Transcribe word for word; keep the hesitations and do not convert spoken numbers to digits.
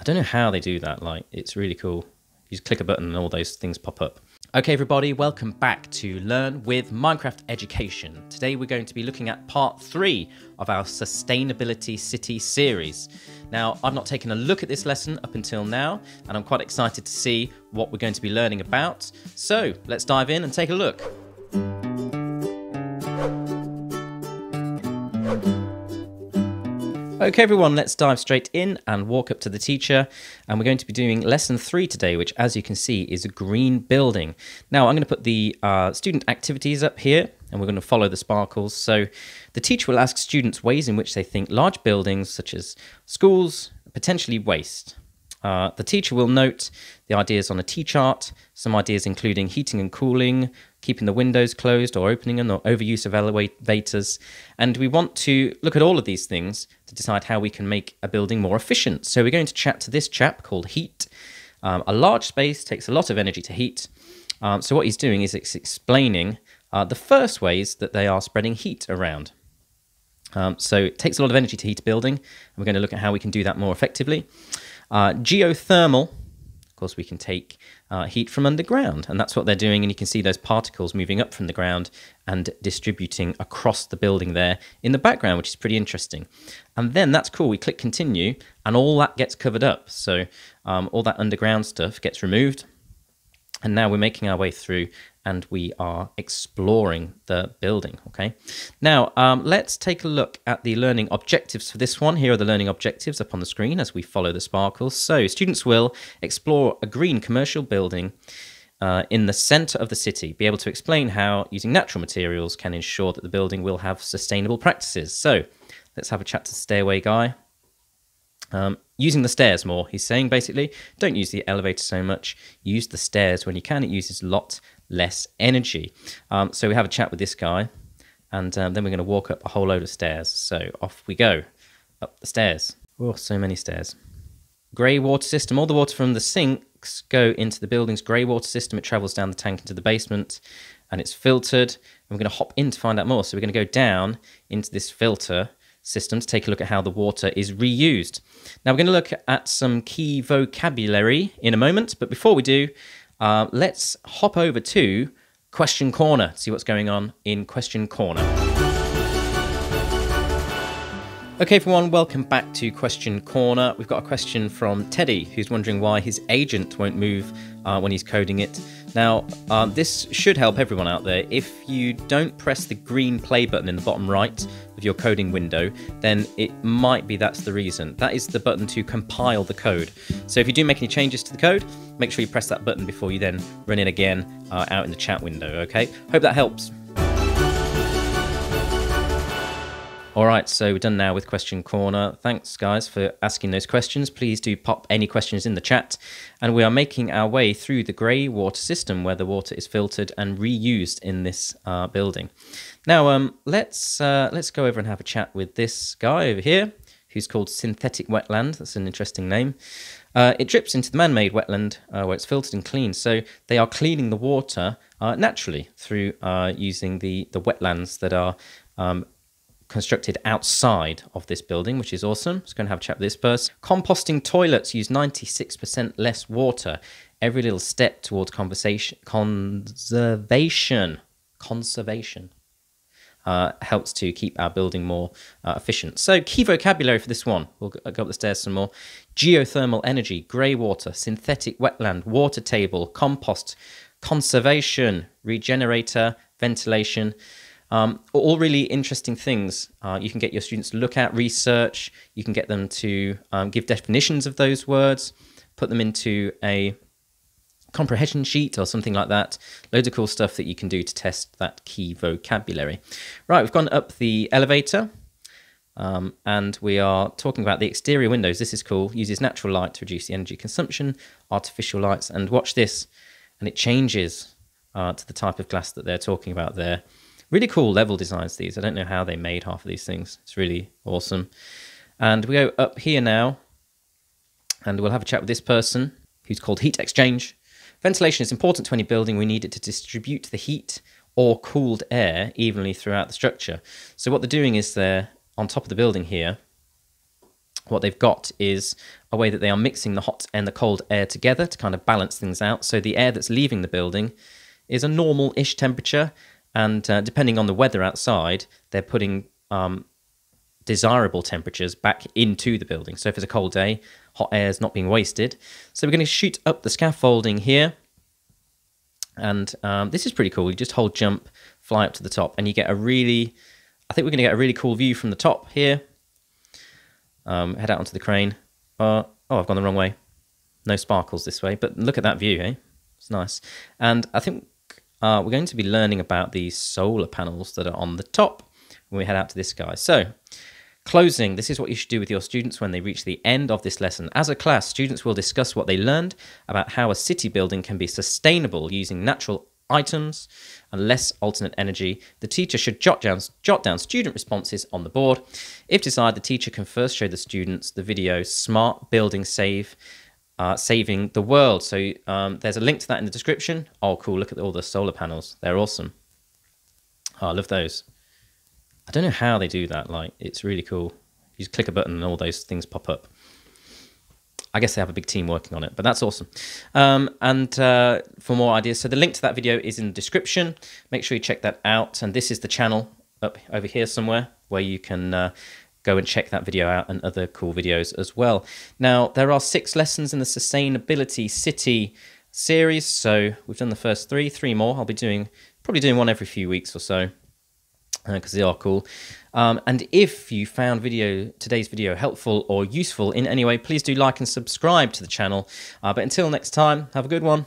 I don't know how they do that. Like, it's really cool. You just click a button and all those things pop up. Okay, everybody, welcome back to Learn With Minecraft Education. Today we're going to be looking at part three of our Sustainability City series. Now, I've not taken a look at this lesson up until now, and I'm quite excited to see what we're going to be learning about. So let's dive in and take a look. Okay everyone, let's dive straight in and walk up to the teacher, and we're going to be doing lesson three today, which as you can see is a green building. Now I'm going to put the uh, student activities up here, and we're going to follow the sparkles. So the teacher will ask students ways in which they think large buildings such as schools potentially waste. Uh, the teacher will note the ideas on a T-chart, some ideas including heating and cooling, keeping the windows closed or opening them, or overuse of elevators. And we want to look at all of these things to decide how we can make a building more efficient. So we're going to chat to this chap called Heat. Um, a large space takes a lot of energy to heat. Um, so what he's doing is it's explaining uh, the first ways that they are spreading heat around. Um, so it takes a lot of energy to heat a building, and we're going to look at how we can do that more effectively. Uh, geothermal, of course, we can take uh, heat from underground, and that's what they're doing, and you can see those particles moving up from the ground and distributing across the building there in the background, which is pretty interesting. And then that's cool, we click continue and all that gets covered up, so um, all that underground stuff gets removed, and now we're making our way through and we are exploring the building, okay? Now, um, let's take a look at the learning objectives for this one. Here are the learning objectives up on the screen as we follow the sparkles. So, students will explore a green commercial building uh, in the center of the city, be able to explain how using natural materials can ensure that the building will have sustainable practices. So, let's have a chat to the stairway guy. Um, using the stairs more, he's saying basically, don't use the elevator so much, use the stairs when you can, it uses a lot less energy. Um, so we have a chat with this guy, and um, then we're going to walk up a whole load of stairs. So off we go, up the stairs. Oh, so many stairs. Grey water system, all the water from the sinks go into the building's grey water system, it travels down the tank into the basement, and it's filtered, and we're going to hop in to find out more. So we're going to go down into this filter system to take a look at how the water is reused. Now we're going to look at some key vocabulary in a moment, but before we do, uh, let's hop over to Question Corner, see what's going on in Question Corner. Okay everyone, welcome back to Question Corner. We've got a question from Teddy, who's wondering why his agent won't move uh, when he's coding it. Now, uh, this should help everyone out there. If you don't press the green play button in the bottom right of your coding window, then it might be that's the reason. That is the button to compile the code. So if you do make any changes to the code, make sure you press that button before you then run in again uh, out in the chat window, okay? Hope that helps. All right, so we're done now with Question Corner. Thanks, guys, for asking those questions. Please do pop any questions in the chat. And we are making our way through the grey water system where the water is filtered and reused in this uh, building. Now, um, let's, uh, let's go over and have a chat with this guy over here, who's called Synthetic Wetland. That's an interesting name. Uh, it drips into the man-made wetland uh, where it's filtered and cleaned. So they are cleaning the water uh, naturally through uh, using the, the wetlands that are um, constructed outside of this building, which is awesome. Just going to have a chat with this person. Composting toilets use ninety-six percent less water. Every little step towards conversation, conservation, conservation uh, helps to keep our building more uh, efficient. So key vocabulary for this one. We'll go up the stairs some more. Geothermal energy, grey water, synthetic wetland, water table, compost, conservation, regenerator, ventilation. Um, all really interesting things uh, you can get your students to look at, research, you can get them to um, give definitions of those words, put them into a comprehension sheet or something like that. Loads of cool stuff that you can do to test that key vocabulary. Right, we've gone up the elevator um, and we are talking about the exterior windows. This is cool, uses natural light to reduce the energy consumption, artificial lights, and watch this, and it changes uh, to the type of glass that they're talking about there. Really cool level designs, these. I don't know how they made half of these things. It's really awesome. And we go up here now, and we'll have a chat with this person, who's called Heat Exchange. Ventilation is important to any building. We need it to distribute the heat or cooled air evenly throughout the structure. So what they're doing is they're on top of the building here, what they've got is a way that they are mixing the hot and the cold air together to kind of balance things out. So the air that's leaving the building is a normal-ish temperature, and uh, depending on the weather outside, they're putting um, desirable temperatures back into the building. So if it's a cold day, hot air is not being wasted. So we're going to shoot up the scaffolding here, and um, this is pretty cool. You just hold jump, fly up to the top, and you get a really, I think we're going to get a really cool view from the top here. Um, head out onto the crane. Uh, oh, I've gone the wrong way. No sparkles this way, but look at that view, eh? It's nice. And I think uh, we're going to be learning about the solar panels that are on the top when we head out to this guy. So, closing. This is what you should do with your students when they reach the end of this lesson. As a class, students will discuss what they learned about how a city building can be sustainable using natural items and less alternate energy. The teacher should jot down, jot down student responses on the board. If desired, the teacher can first show the students the video Smart Building Save, uh, Saving the World. So um, there's a link to that in the description. Oh, cool. Look at all the solar panels. They're awesome. Oh, I love those. I don't know how they do that. Like, it's really cool. You just click a button and all those things pop up. I guess they have a big team working on it, but that's awesome. Um, and uh, for more ideas, so the link to that video is in the description. Make sure you check that out. And this is the channel up over here somewhere where you can uh, go and check that video out and other cool videos as well. Now, there are six lessons in the Sustainability City series. So we've done the first three, three more. I'll be doing probably doing one every few weeks or so, because uh, they are cool. Um, and if you found video today's video helpful or useful in any way, please do like and subscribe to the channel. Uh, but until next time, have a good one.